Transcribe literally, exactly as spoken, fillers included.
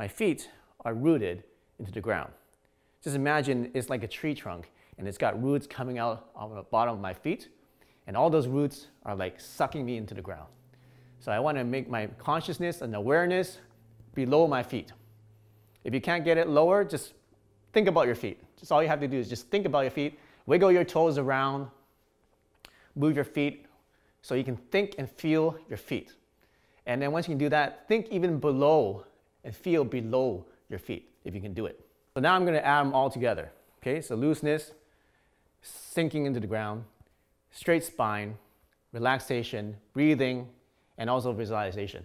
My feet are rooted into the ground. Just imagine it's like a tree trunk and it's got roots coming out on the bottom of my feet, and all those roots are like sucking me into the ground. So I want to make my consciousness and awareness below my feet. If you can't get it lower, just think about your feet. Just all you have to do is just think about your feet, wiggle your toes around, move your feet so you can think and feel your feet. And then once you can do that, think even below and feel below your feet if you can do it. So now I'm going to add them all together. Okay, so looseness, sinking into the ground, straight spine, relaxation, breathing, and also visualization.